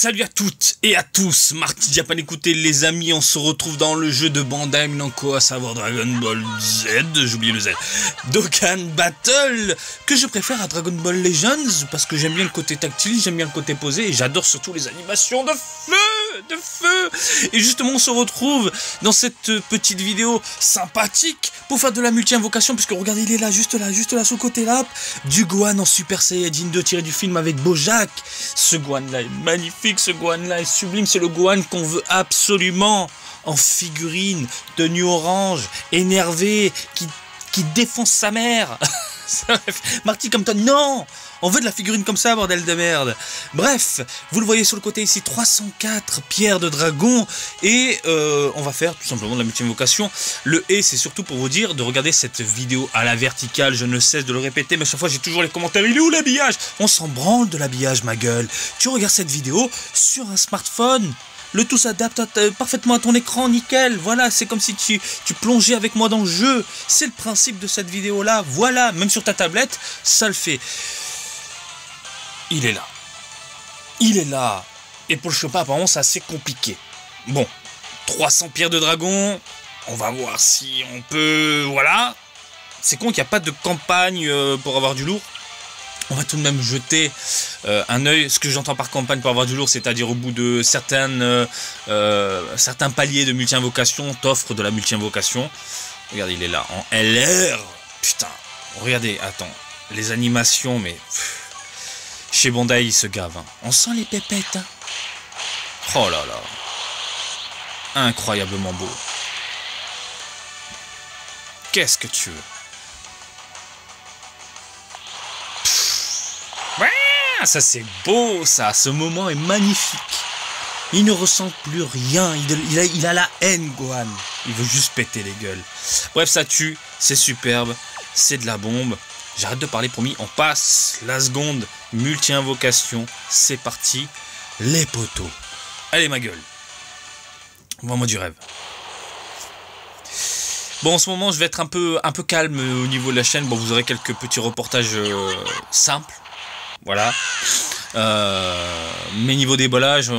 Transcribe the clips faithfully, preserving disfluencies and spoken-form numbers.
Salut à toutes et à tous, Marty Japan. Écoutez les amis, on se retrouve dans le jeu de Bandai Namco, à savoir Dragon Ball Z, j'oublie le Z, Dokkan Battle, que je préfère à Dragon Ball Legends, parce que j'aime bien le côté tactile, j'aime bien le côté posé, et j'adore surtout les animations de feu, de feu. Et justement, on se retrouve dans cette petite vidéo sympathique, pour faire de la multi-invocation, puisque regardez, il est là, juste là, juste là, sur le côté là, du Gohan en Super Saiyan deux, tiré du film avec Bojack. Ce Gohan là est magnifique. Ce Gohan là est sublime, c'est le Gohan qu'on veut absolument en figurine, tenue orange, énervé, qui, qui défonce sa mère. Marty comme toi, non, on veut de la figurine comme ça, bordel de merde. Bref, vous le voyez sur le côté ici, trois cent quatre pierres de dragon. Et euh, on va faire tout simplement de la multi-invocation. Le et c'est surtout pour vous dire de regarder cette vidéo à la verticale. Je ne cesse de le répéter, mais chaque fois j'ai toujours les commentaires. Il est où l'habillage? On s'en branle de l'habillage, ma gueule. Tu regardes cette vidéo sur un smartphone, le tout s'adapte parfaitement à ton écran, nickel, voilà, c'est comme si tu, tu plongeais avec moi dans le jeu, c'est le principe de cette vidéo-là, voilà, même sur ta tablette, ça le fait. Il est là. Il est là. Et pour le choper, apparemment, c'est assez compliqué. Bon, trois cents pierres de dragon, on va voir si on peut... Voilà. C'est con qu'il n'y a pas de campagne pour avoir du lourd. On va tout de même jeter euh, un œil. Ce que j'entends par campagne pour avoir du lourd, c'est-à-dire au bout de certaines, euh, certains paliers de multi-invocation, t'offre de la multi-invocation. Regardez, il est là, en L R. Putain, regardez, attends, les animations, mais... Pff, chez Bandai, il se gave. Hein. On sent les pépettes. Hein. Oh là là. Incroyablement beau. Qu'est-ce que tu veux? Ça c'est beau, ça, ce moment est magnifique. Il ne ressent plus rien, il, il, a, il a la haine, Gohan. Il veut juste péter les gueules. Bref, ça tue, c'est superbe, c'est de la bombe. J'arrête de parler, promis, on passe la seconde multi-invocation. C'est parti, les poteaux. Allez ma gueule, vends-moi du rêve. Bon, en ce moment, je vais être un peu, un peu calme au niveau de la chaîne. Bon, vous aurez quelques petits reportages euh, simples. Voilà, euh, mes niveaux débollage,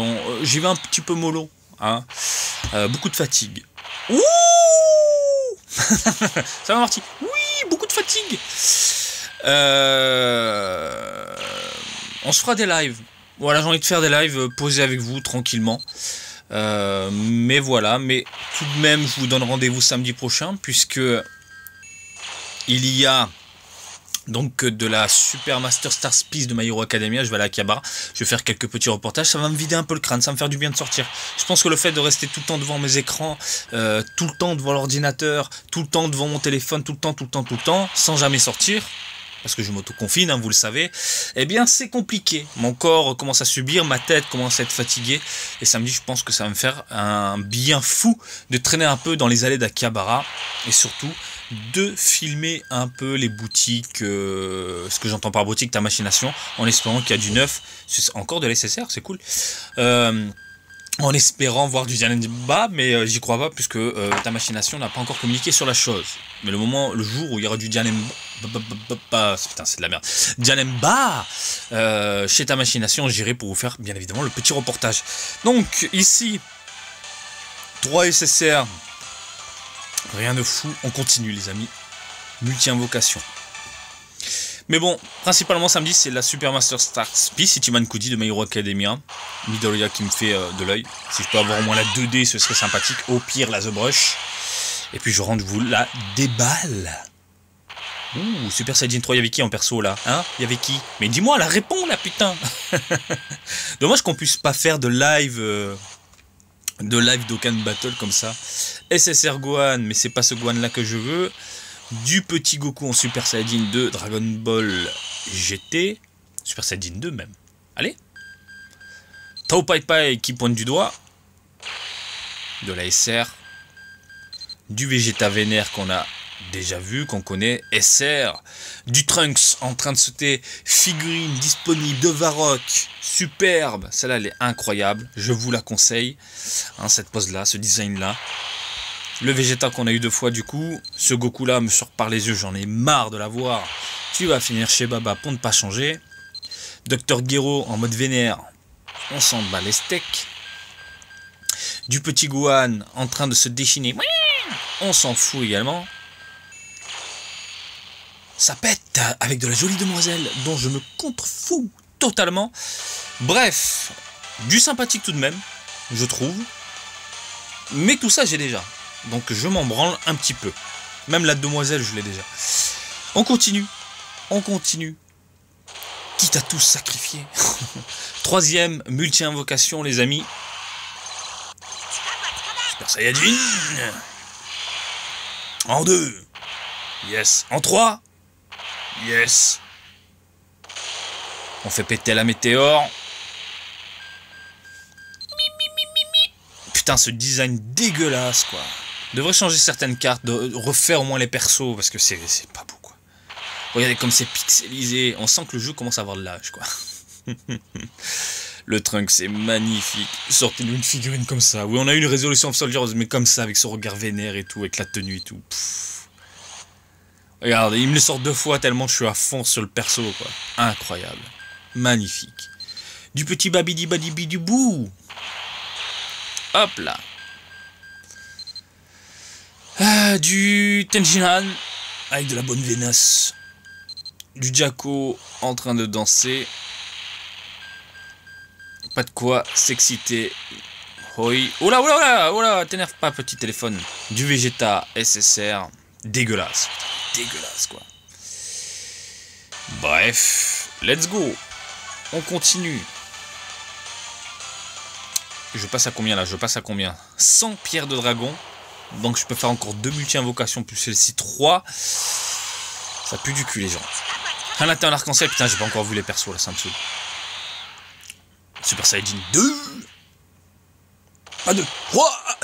j'y vais un petit peu mollo, hein. euh, beaucoup de fatigue. Ouh. Ça va Marty? Oui, beaucoup de fatigue. Euh, on se fera des lives, voilà, j'ai envie de faire des lives posés avec vous tranquillement. Euh, mais voilà, mais tout de même je vous donne rendez-vous samedi prochain puisque il y a... donc de la Super Master Stars Piece de My Hero Academia, je vais aller à Kabara, je vais faire quelques petits reportages, ça va me vider un peu le crâne, ça va me faire du bien de sortir. Je pense que le fait de rester tout le temps devant mes écrans, euh, tout le temps devant l'ordinateur, tout le temps devant mon téléphone, tout le temps, tout le temps, tout le temps, sans jamais sortir, parce que je m'auto-confine, hein, vous le savez, eh bien c'est compliqué. Mon corps commence à subir, ma tête commence à être fatiguée, et samedi je pense que ça va me faire un bien fou de traîner un peu dans les allées d'Akihabara, et surtout de filmer un peu les boutiques, euh, ce que j'entends par boutique, ta machination, en espérant qu'il y a du neuf, encore de l'S S R, c'est cool, euh, en espérant voir du Janemba, mais euh, j'y crois pas, puisque euh, ta machination n'a pas encore communiqué sur la chose. Mais le moment, le jour où il y aura du Janemba, putain c'est de la merde, Janemba, euh, chez ta machination, j'irai pour vous faire bien évidemment le petit reportage. Donc ici, trois S S R, rien de fou, on continue les amis, multi-invocation. Mais bon, principalement samedi c'est la Super Master Stars Piece, Itiman Kudi de My Hero Academia, Midoriya qui me fait euh, de l'œil. Si je peux avoir au moins la deux D ce serait sympathique, au pire la The Brush. Et puis je rentre vous la déballe. Ouh, Super Saiyan trois, y'avait qui en perso là? Hein? Y'avait qui? Mais dis-moi, la réponds là putain. Dommage qu'on puisse pas faire de live... Euh... de live Dokkan Battle comme ça. S S R Gohan, mais c'est pas ce Gohan là que je veux. Du petit Goku en Super Saiyan deux, Dragon Ball G T, Super Saiyan deux même. Allez, Tau Pai Pai qui pointe du doigt. De la S R. Du Vegeta Vénère qu'on a déjà vu, qu'on connaît. S R. Du Trunks en train de sauter. Figurine disponible de Varrock. Superbe. Celle-là, elle est incroyable. Je vous la conseille. Hein, cette pose-là, ce design-là. Le Vegeta qu'on a eu deux fois, du coup. Ce Goku-là me sort par les yeux. J'en ai marre de la voir. Tu vas finir chez Baba pour ne pas changer. Docteur Gero en mode vénère. on s'en bat les steaks. Du petit Gohan en train de se déchiner, on s'en fout également. Ça pète avec de la jolie demoiselle dont je me contrefous totalement. Bref, du sympathique tout de même, je trouve. Mais tout ça j'ai déjà, donc je m'en branle un petit peu. Même la demoiselle je l'ai déjà. On continue, on continue. Quitte à tous sacrifier. Troisième multi-invocation les amis. Super Saiyajin. En deux. Yes. En trois. Yes. On fait péter la météore. Putain, ce design dégueulasse quoi. Devrait changer certaines cartes, de refaire au moins les persos parce que c'est pas beau quoi. Regardez comme c'est pixelisé, on sent que le jeu commence à avoir de l'âge quoi. Le Trunks c'est magnifique. Sortez-nous une figurine comme ça. Oui, on a eu une résolution of Soldiers mais comme ça avec son regard vénère et tout, avec la tenue et tout. Pff. Regardez, il me le sort deux fois tellement je suis à fond sur le perso quoi. Incroyable, magnifique. Du petit Babidi Babidi du bout. Hop là. Ah, du Tenjihan avec de la bonne vénasse. Du Jaco en train de danser. Pas de quoi s'exciter. Oh là, oh là, oh là, oh là, t'énerve pas, petit téléphone. Du Vegeta S S R. Dégueulasse. Dégueulasse, quoi. Bref, let's go. On continue. Je passe à combien là? Je passe à combien? cent pierres de dragon. Donc je peux faire encore deux multi-invocations plus celle-ci trois. Ça pue du cul les gens. Ah là t'es un arc-en-ciel, putain j'ai pas encore vu les persos là, ça me saoule. Super Saiyajin deux. Pas deux. trois.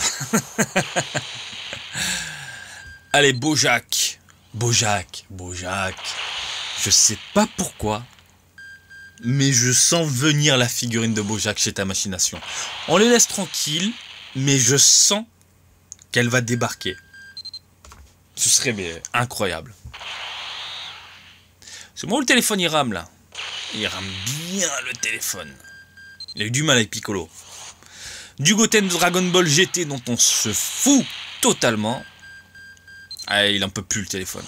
Allez Bojack. Bojack. Bojack. Je sais pas pourquoi. Mais je sens venir la figurine de Bojack chez ta machination. On les laisse tranquilles, mais je sens qu'elle va débarquer. Ce serait mais, incroyable. C'est moi où le téléphone il rame là. Il rame bien le téléphone. Il a eu du mal avec Piccolo. Du Goten de Dragon Ball G T dont on se fout totalement. Ah, il en peut plus le téléphone.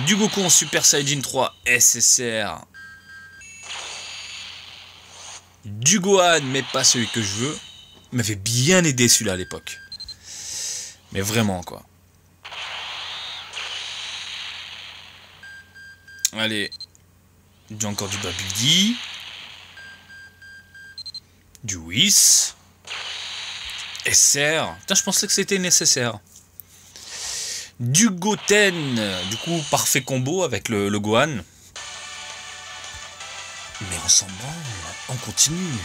Du Goku en Super Saiyajin trois S S R. Du Gohan, mais pas celui que je veux. Il m'avait bien aidé celui-là à l'époque. Mais vraiment, quoi. Allez. Du encore du Babidi. Du Whis. S R. Putain, je pensais que c'était nécessaire. Du Goten. Du coup, parfait combo avec le, le Gohan. Mais on s'en branle, on continue.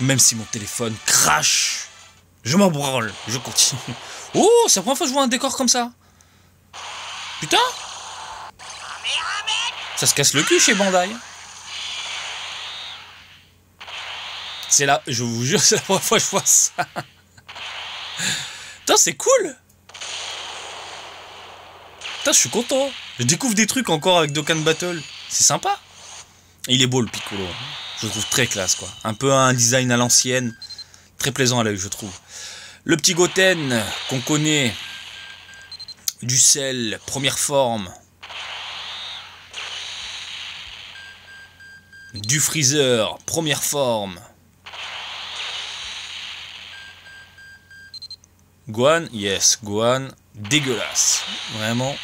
Même si mon téléphone crache, je m'en branle, je continue. Oh, c'est la première fois que je vois un décor comme ça. Putain. Ça se casse le cul chez Bandai. C'est là, je vous jure, c'est la première fois que je vois ça. Putain, c'est cool. Putain, je suis content. Je découvre des trucs encore avec Dokkan Battle. C'est sympa. Il est beau le Piccolo, je le trouve très classe quoi. Un peu un design à l'ancienne, très plaisant à l'œil je trouve. Le petit Goten qu'on connaît, du Cell, première forme. Du Freezer, première forme. Gohan, yes, Gohan, dégueulasse. Vraiment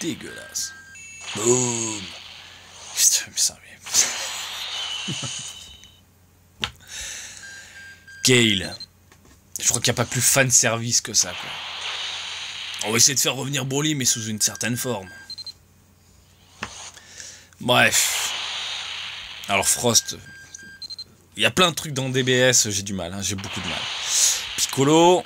dégueulasse. Boum. Putain, mais ça... Gale, je crois qu'il n'y a pas plus fan service que ça quoi. On va essayer de faire revenir Broly mais sous une certaine forme. Bref. Alors Frost, il y a plein de trucs dans D B S, j'ai du mal, hein, j'ai beaucoup de mal. Piccolo.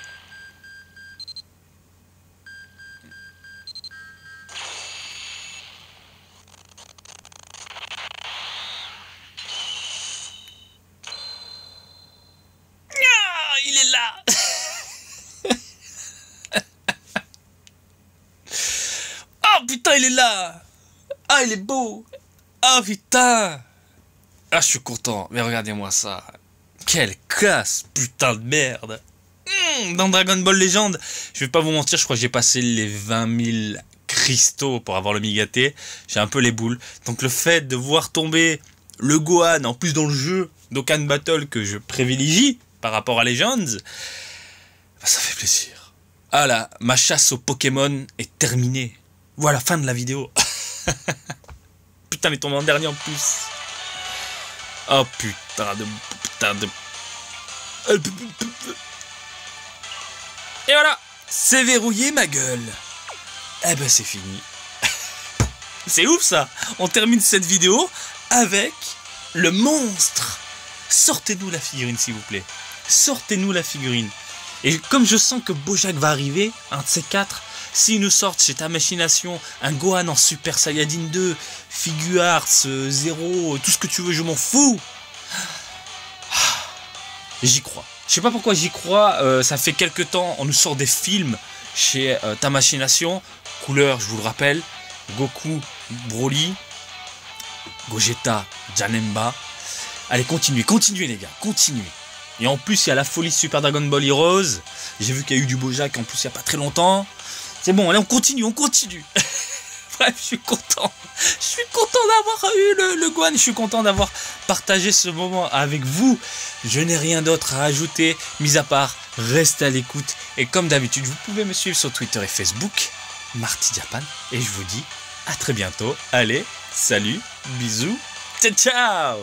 Il est là. Ah, il est beau. Ah, putain. Ah, je suis content, mais regardez-moi ça. Quelle classe, putain de merde. mmh, Dans Dragon Ball Legends, je vais pas vous mentir, je crois que j'ai passé les vingt mille cristaux pour avoir le migaté. J'ai un peu les boules. Donc le fait de voir tomber le Gohan, en plus dans le jeu Dokkan Battle que je privilégie par rapport à Legends, bah, ça fait plaisir. Ah là, ma chasse aux Pokémon est terminée. Voilà, fin de la vidéo. Putain, mais tombé en dernier en plus. Oh putain de... putain de... Et voilà, c'est verrouillé ma gueule. Eh ben c'est fini. C'est ouf ça. On termine cette vidéo avec le monstre. Sortez-nous la figurine s'il vous plaît. Sortez-nous la figurine. Et comme je sens que Bojack va arriver, un de ces quatre, s'ils nous sortent chez ta machination un Gohan en Super Saiyajin deux, Figuarts, zéro, tout ce que tu veux, je m'en fous. J'y crois. Je sais pas pourquoi j'y crois, euh, ça fait quelques temps, on nous sort des films chez euh, ta machination. Couleur, je vous le rappelle, Goku, Broly, Gogeta, Janemba. Allez, continuez, continuez les gars, continuez. Et en plus, il y a la folie Super Dragon Ball Heroes. J'ai vu qu'il y a eu du Bojack en plus il n'y a pas très longtemps. C'est bon, allez, on continue, on continue. Bref, je suis content. Je suis content d'avoir eu le, le Gohan. Je suis content d'avoir partagé ce moment avec vous. Je n'ai rien d'autre à ajouter, mis à part, restez à l'écoute. Et comme d'habitude, vous pouvez me suivre sur Twitter et Facebook, Marty Japan. Et je vous dis à très bientôt. Allez, salut, bisous, ciao, ciao.